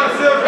Márcio.